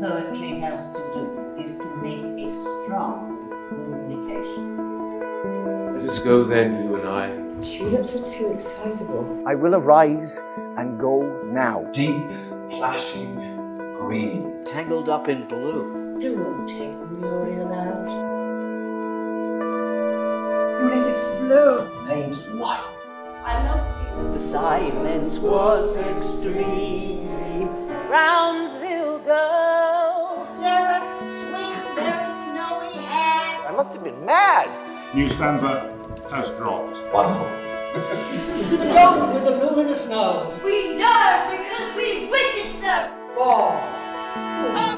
poetry has to do is to make a strong communication. Let us go then, you and I. The tulips are too excitable. I will arise and go now. Deep, flashing green. Tangled up in blue. Do take Muriel out. Let it flow. Made white. I love you. The silence was extreme. Brownsville girls, seraphs swing their snowy heads. I must have been mad. New stanza has dropped. Wonderful. Go with the luminous nose. We know because we wish it so. Oh.